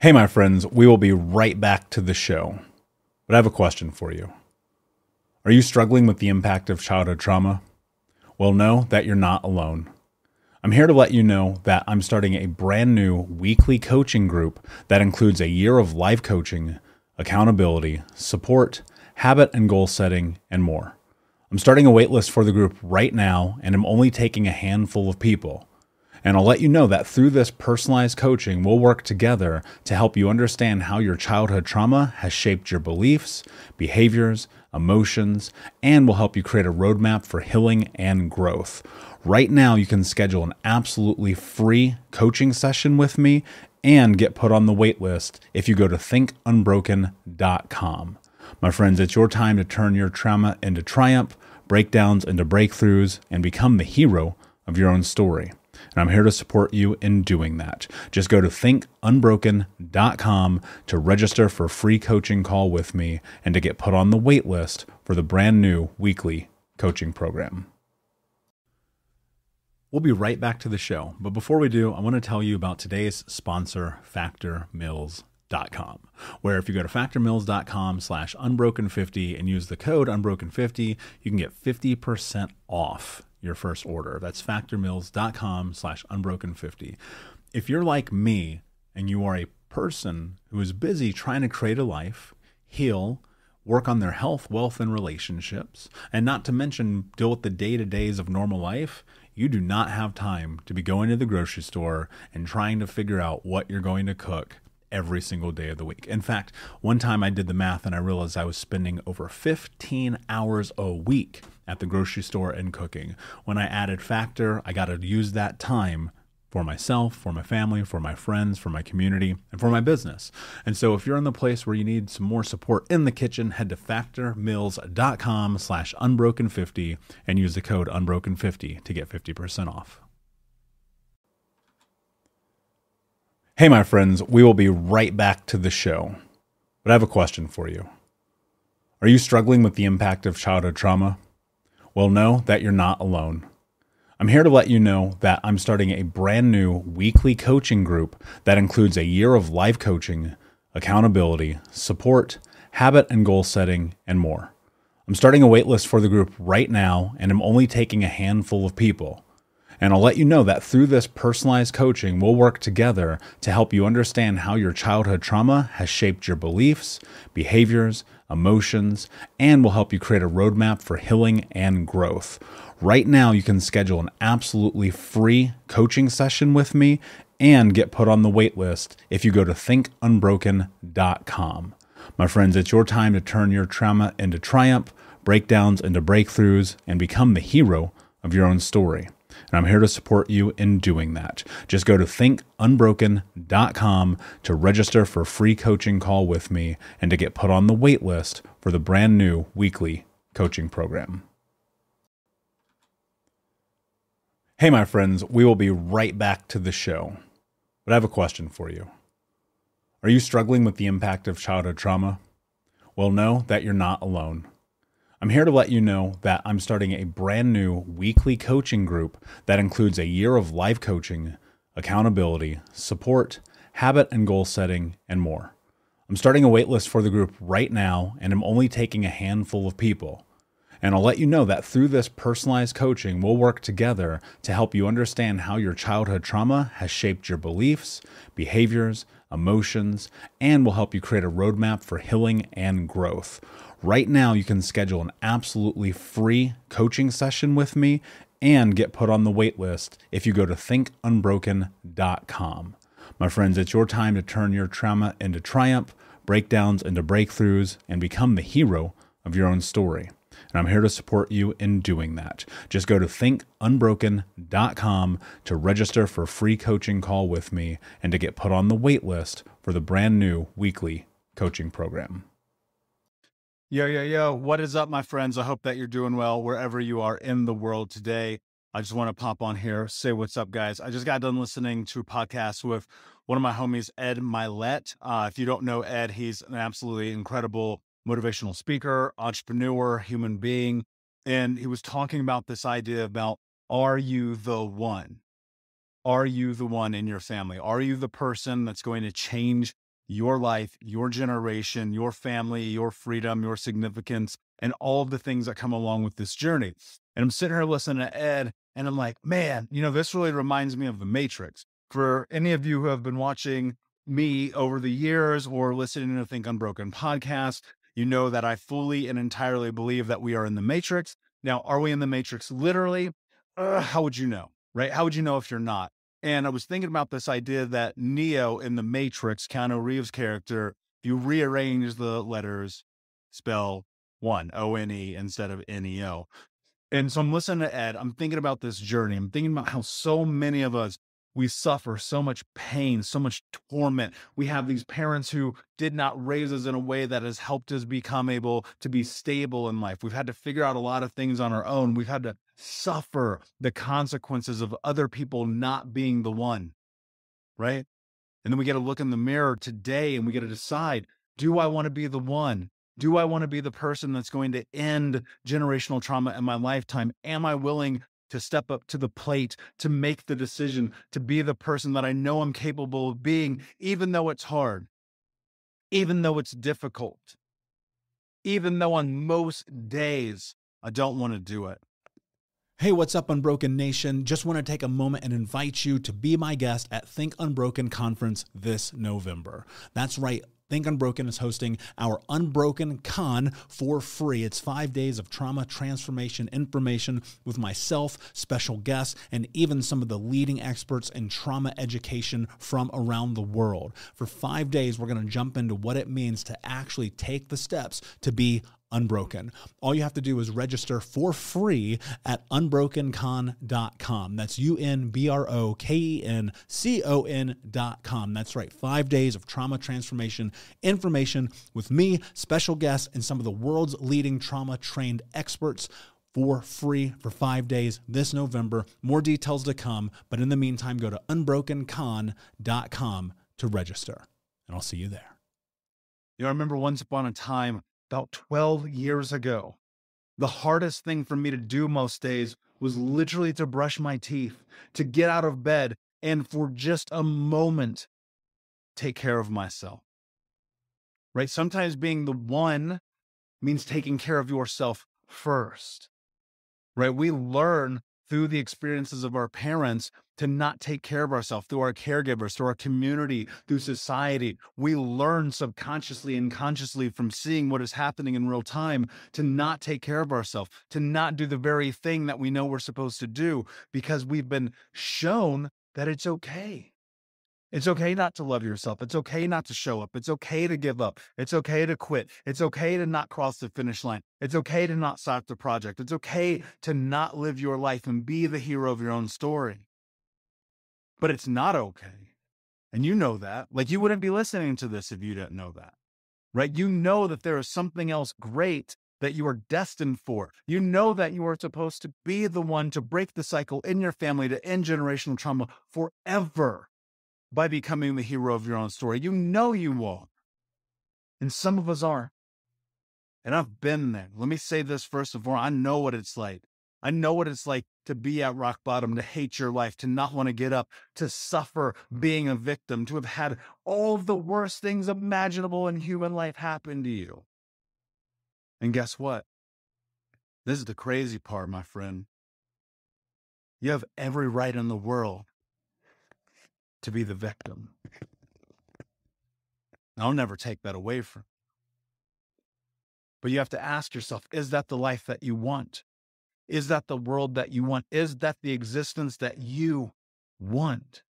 Hey, my friends, we will be right back to the show, but I have a question for you. Are you struggling with the impact of childhood trauma? Well, know that you're not alone. I'm here to let you know that I'm starting a brand new weekly coaching group that includes a year of life coaching, accountability, support, habit and goal setting, and more. I'm starting a waitlist for the group right now, and I'm only taking a handful of people. And I'll let you know that through this personalized coaching, we'll work together to help you understand how your childhood trauma has shaped your beliefs, behaviors, emotions, and we'll help you create a roadmap for healing and growth. Right now, you can schedule an absolutely free coaching session with me and get put on the wait list if you go to thinkunbroken.com. My friends, it's your time to turn your trauma into triumph, breakdowns into breakthroughs, and become the hero of your own story. And I'm here to support you in doing that. Just go to thinkunbroken.com to register for a free coaching call with me and to get put on the wait list for the brand new weekly coaching program. We'll be right back to the show. But before we do, I want to tell you about today's sponsor, factormills.com, where if you go to factormills.com/unbroken50 and use the code unbroken50, you can get 50% off your first order. That's factormills.com/unbroken50. If you're like me and you are a person who is busy trying to create a life, heal, work on their health, wealth, and relationships, and not to mention deal with the day-to-days of normal life, you do not have time to be going to the grocery store and trying to figure out what you're going to cook every single day of the week. In fact, one time I did the math and I realized I was spending over 15 hours a week at the grocery store and cooking. When I added Factor, I got to use that time for myself, for my family, for my friends, for my community, and for my business. And so if you're in the place where you need some more support in the kitchen, head to factormills.com/unbroken50 and use the code unbroken50 to get 50% off. Hey, my friends, we will be right back to the show, but I have a question for you. Are you struggling with the impact of childhood trauma? Well, know that you're not alone. I'm here to let you know that I'm starting a brand new weekly coaching group that includes a year of life coaching, accountability, support, habit and goal setting, and more. I'm starting a waitlist for the group right now, and I'm only taking a handful of people. And I'll let you know that through this personalized coaching, we'll work together to help you understand how your childhood trauma has shaped your beliefs, behaviors, emotions, and we'll help you create a roadmap for healing and growth. Right now, you can schedule an absolutely free coaching session with me and get put on the wait list if you go to thinkunbroken.com. My friends, it's your time to turn your trauma into triumph, breakdowns into breakthroughs, and become the hero of your own story. And I'm here to support you in doing that. Just go to thinkunbroken.com to register for a free coaching call with me and to get put on the wait list for the brand new weekly coaching program. Hey, my friends, we will be right back to the show, but I have a question for you. Are you struggling with the impact of childhood trauma? Well, know that you're not alone. I'm here to let you know that I'm starting a brand new weekly coaching group that includes a year of life coaching, accountability, support, habit and goal setting, and more. I'm starting a waitlist for the group right now, and I'm only taking a handful of people. And I'll let you know that through this personalized coaching, we'll work together to help you understand how your childhood trauma has shaped your beliefs, behaviors, emotions, and we'll help you create a roadmap for healing and growth. Right now, you can schedule an absolutely free coaching session with me and get put on the wait list if you go to thinkunbroken.com. My friends, it's your time to turn your trauma into triumph, breakdowns into breakthroughs, and become the hero of your own story. And I'm here to support you in doing that. Just go to thinkunbroken.com to register for a free coaching call with me and to get put on the wait list for the brand new weekly coaching program. Yo, yo, yo. What is up, my friends? I hope that you're doing well wherever you are in the world today. I just want to pop on here, say what's up, guys. I just got done listening to a podcast with one of my homies, Ed Mylett. If you don't know Ed, he's an absolutely incredible motivational speaker, entrepreneur, human being. And he was talking about this idea about, are you the one? Are you the one in your family? Are you the person that's going to change your life, your generation, your family, your freedom, your significance, and all of the things that come along with this journey. And I'm sitting here listening to Ed, and I'm like, man, you know, this really reminds me of The Matrix. For any of you who have been watching me over the years or listening to Think Unbroken podcast, you know that I fully and entirely believe that we are in the Matrix. Now, are we in the Matrix literally? How would you know, right? How would you know if you're not? And I was thinking about this idea that Neo in The Matrix, Keanu Reeves' character, if you rearrange the letters, spell one, O-N-E instead of N-E-O. And so I'm listening to Ed, I'm thinking about this journey. I'm thinking about how so many of us, we suffer so much pain, so much torment. We have these parents who did not raise us in a way that has helped us become able to be stable in life. We've had to figure out a lot of things on our own. We've had to suffer the consequences of other people not being the one, right? And then we get to look in the mirror today and we get to decide, do I want to be the one? Do I want to be the person that's going to end generational trauma in my lifetime? Am I willing to step up to the plate, to make the decision, to be the person that I know I'm capable of being, even though it's hard, even though it's difficult, even though on most days, I don't want to do it. Hey, what's up, Unbroken Nation? Just want to take a moment and invite you to be my guest at Think Unbroken Conference this November. That's right. Think Unbroken is hosting our Unbroken Con for free. It's 5 days of trauma, transformation, information with myself, special guests, and even some of the leading experts in trauma education from around the world. For 5 days, we're going to jump into what it means to actually take the steps to be unbroken. All you have to do is register for free at unbrokencon.com. That's UNBROKENCON.com. That's right. 5 days of trauma transformation information with me, special guests, and some of the world's leading trauma trained experts for free for 5 days this November. More details to come, but in the meantime, go to unbrokencon.com to register, and I'll see you there. You know, I remember once upon a time, about 12 years ago, the hardest thing for me to do most days was literally to brush my teeth, to get out of bed, and for just a moment, take care of myself, right? Sometimes being the one means taking care of yourself first, right? We learn through the experiences of our parents to not take care of ourselves, through our caregivers, through our community, through society. We learn subconsciously and consciously from seeing what is happening in real time to not take care of ourselves, to not do the very thing that we know we're supposed to do because we've been shown that it's okay. It's okay not to love yourself. It's okay not to show up. It's okay to give up. It's okay to quit. It's okay to not cross the finish line. It's okay to not stop the project. It's okay to not live your life and be the hero of your own story. But it's not okay. And you know that. Like, you wouldn't be listening to this if you didn't know that, right? You know that there is something else great that you are destined for. You know that you are supposed to be the one to break the cycle in your family, to end generational trauma forever, by becoming the hero of your own story. You know you are. And some of us are. And I've been there. Let me say this first of all. I know what it's like. I know what it's like to be at rock bottom, to hate your life, to not want to get up, to suffer being a victim, to have had all the worst things imaginable in human life happen to you. And guess what? This is the crazy part, my friend. You have every right in the world to be the victim. I'll never take that away from you. But you have to ask yourself, is that the life that you want? Is that the world that you want? Is that the existence that you want?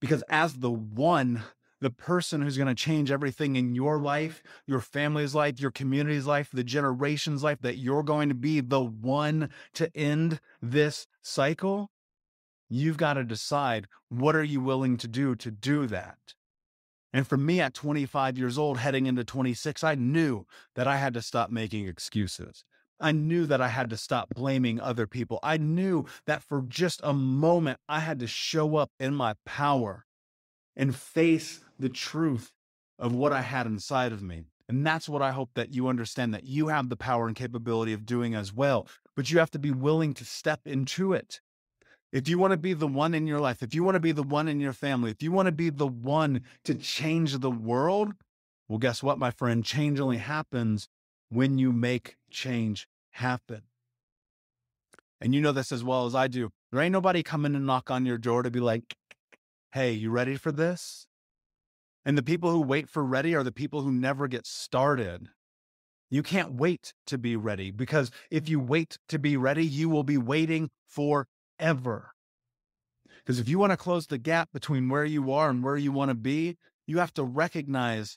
Because as the one, the person who's going to change everything in your life, your family's life, your community's life, the generation's life, that you're going to be the one to end this cycle, you've got to decide, what are you willing to do that? And for me, at 25 years old, heading into 26, I knew that I had to stop making excuses. I knew that I had to stop blaming other people. I knew that for just a moment, I had to show up in my power and face the truth of what I had inside of me. And that's what I hope that you understand, that you have the power and capability of doing as well, but you have to be willing to step into it. If you want to be the one in your life, if you want to be the one in your family, if you want to be the one to change the world, well, guess what, my friend? Change only happens when you make change happen. And you know this as well as I do. There ain't nobody coming and knock on your door to be like, hey, you ready for this? And the people who wait for ready are the people who never get started. You can't wait to be ready, because if you wait to be ready, you will be waiting forever. Because if you want to close the gap between where you are and where you want to be, you have to recognize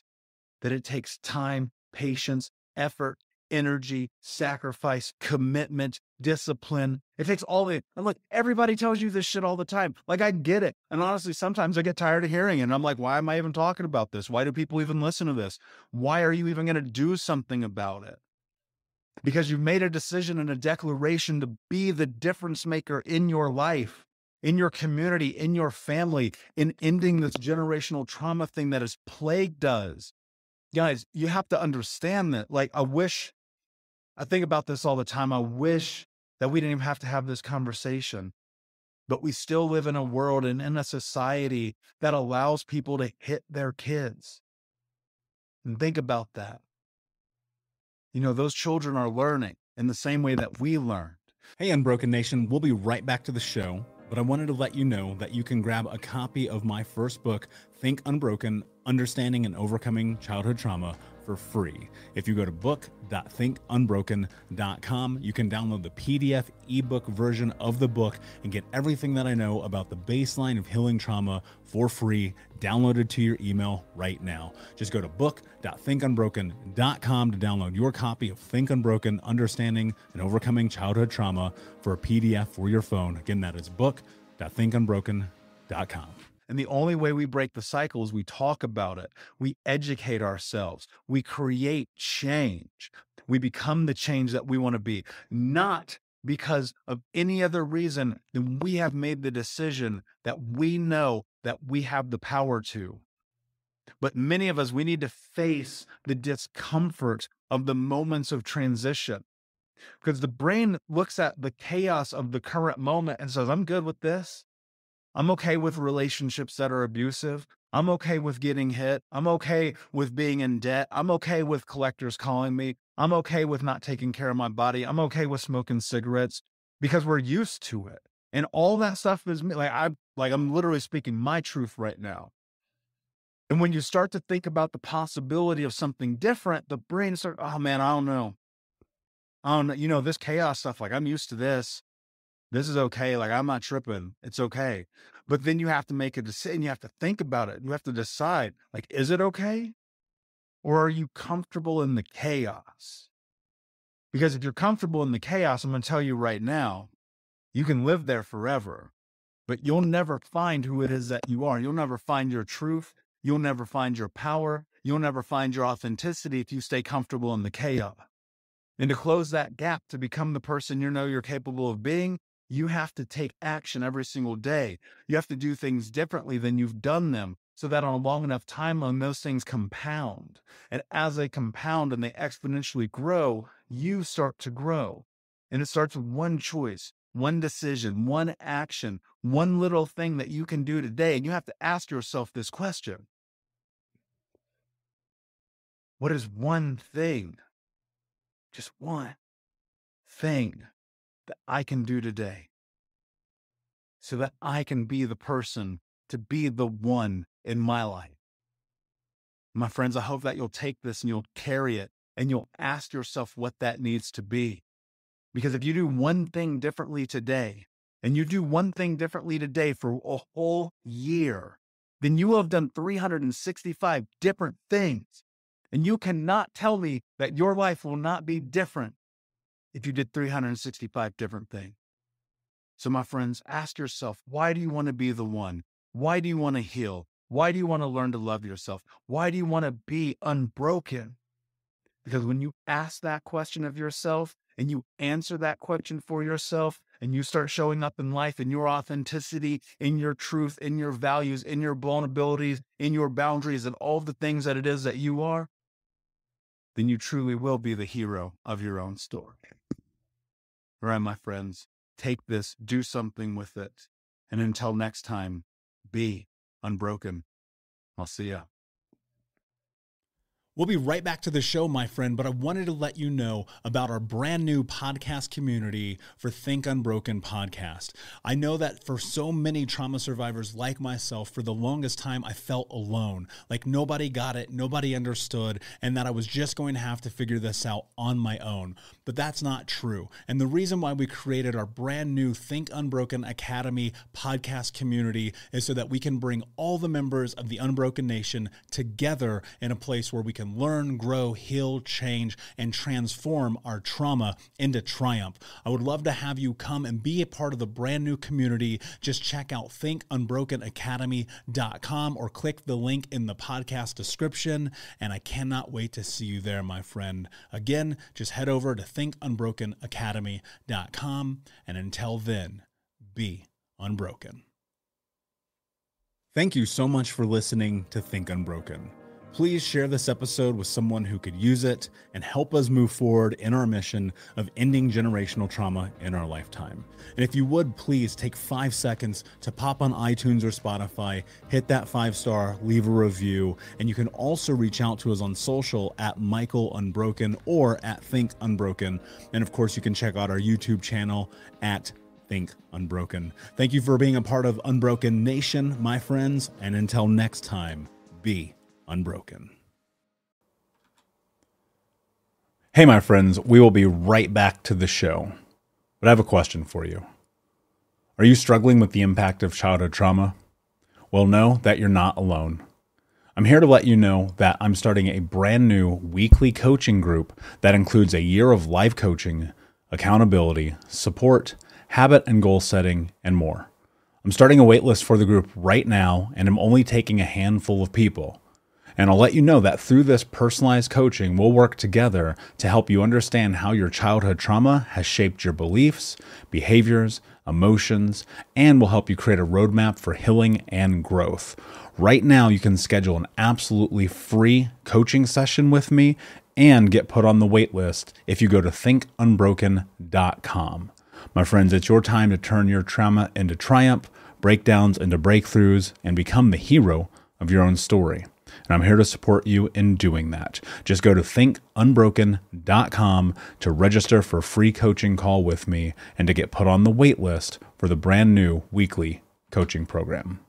that it takes time, patience, effort, energy, sacrifice, commitment, discipline. It takes all the, and look, everybody tells you this shit all the time. Like, I get it. And honestly, sometimes I get tired of hearing it. And I'm like, why am I even talking about this? Why do people even listen to this? Why are you even going to do something about it? Because you've made a decision and a declaration to be the difference maker in your life, in your community, in your family, in ending this generational trauma thing that has plagued us. Guys, you have to understand that. Like, I think about this all the time. I wish that we didn't even have to have this conversation, but we still live in a world and in a society that allows people to hit their kids. And think about that. You know, those children are learning in the same way that we learned. Hey, Unbroken Nation, we'll be right back to the show, but I wanted to let you know that you can grab a copy of my first book, Think Unbroken, Understanding and Overcoming Childhood Trauma, for free. If you go to book.thinkunbroken.com, you can download the PDF ebook version of the book and get everything that I know about the baseline of healing trauma for free, downloaded to your email right now. Just go to book.thinkunbroken.com to download your copy of Think Unbroken, Understanding and Overcoming Childhood Trauma for a PDF for your phone. Again, that is book.thinkunbroken.com. And the only way we break the cycle is we talk about it. We educate ourselves. We create change. We become the change that we want to be, not because of any other reason than we have made the decision that we know that we have the power to. But many of us, we need to face the discomfort of the moments of transition, because the brain looks at the chaos of the current moment and says, I'm good with this. I'm okay with relationships that are abusive. I'm okay with getting hit. I'm okay with being in debt. I'm okay with collectors calling me. I'm okay with not taking care of my body. I'm okay with smoking cigarettes, because we're used to it. And all that stuff is like, I'm literally speaking my truth right now. And when you start to think about the possibility of something different, the brain starts, oh man, I don't know. You know, this chaos stuff, like, I'm used to this. This is okay. Like, I'm not tripping. It's okay. But then you have to make a decision. You have to think about it. You have to decide, like, is it okay? Or are you comfortable in the chaos? Because if you're comfortable in the chaos, I'm going to tell you right now, you can live there forever, but you'll never find who it is that you are. You'll never find your truth. You'll never find your power. You'll never find your authenticity if you stay comfortable in the chaos. And to close that gap, to become the person you know you're capable of being, you have to take action every single day. You have to do things differently than you've done them, so that on a long enough timeline, those things compound. And as they compound and they exponentially grow, you start to grow. And it starts with one choice, one decision, one action, one little thing that you can do today. And you have to ask yourself this question. What is one thing, just one thing, that I can do today so that I can be the person to be the one in my life? My friends, I hope that you'll take this and you'll carry it and you'll ask yourself what that needs to be. Because if you do one thing differently today, and you do one thing differently today for a whole year, then you will have done 365 different things. And you cannot tell me that your life will not be different if you did 365 different things. So my friends, ask yourself, why do you want to be the one? Why do you want to heal? Why do you want to learn to love yourself? Why do you want to be unbroken? Because when you ask that question of yourself and you answer that question for yourself and you start showing up in life in your authenticity, in your truth, in your values, in your vulnerabilities, in your boundaries, and all the things that it is that you are, then you truly will be the hero of your own story. All right, my friends, Take this, do something with it. And until next time, be unbroken. I'll see ya. We'll be right back to the show, my friend, but I wanted to let you know about our brand new podcast community for Think Unbroken podcast. I know that for so many trauma survivors like myself, for the longest time, I felt alone, like nobody got it, nobody understood, and that I was just going to have to figure this out on my own. But that's not true. And the reason why we created our brand new Think Unbroken Academy podcast community is so that we can bring all the members of the Unbroken Nation together in a place where we can learn, grow, heal, change, and transform our trauma into triumph. I would love to have you come and be a part of the brand new community. Just check out thinkunbrokenacademy.com or click the link in the podcast description, and I cannot wait to see you there, my friend. Again, just head over to thinkunbrokenacademy.com, and until then, be unbroken. Thank you so much for listening to Think Unbroken. Please share this episode with someone who could use it and help us move forward in our mission of ending generational trauma in our lifetime. And if you would, please take 5 seconds to pop on iTunes or Spotify, hit that 5-star, leave a review, and you can also reach out to us on social at Michael Unbroken or at Think Unbroken. And of course, you can check out our YouTube channel at Think Unbroken. Thank you for being a part of Unbroken Nation, my friends, and until next time, be unbroken. Hey, my friends, we will be right back to the show, but I have a question for you. Are you struggling with the impact of childhood trauma? Well, know that you're not alone. I'm here to let you know that I'm starting a brand new weekly coaching group that includes a year of life coaching, accountability, support, habit and goal setting, and more. I'm starting a waitlist for the group right now, and I'm only taking a handful of people. And I'll let you know that through this personalized coaching, we'll work together to help you understand how your childhood trauma has shaped your beliefs, behaviors, emotions, and will help you create a roadmap for healing and growth. Right now, you can schedule an absolutely free coaching session with me and get put on the wait list if you go to thinkunbroken.com. My friends, it's your time to turn your trauma into triumph, breakdowns into breakthroughs, and become the hero of your own story. And I'm here to support you in doing that. Just go to thinkunbroken.com to register for a free coaching call with me and to get put on the wait list for the brand new weekly coaching program.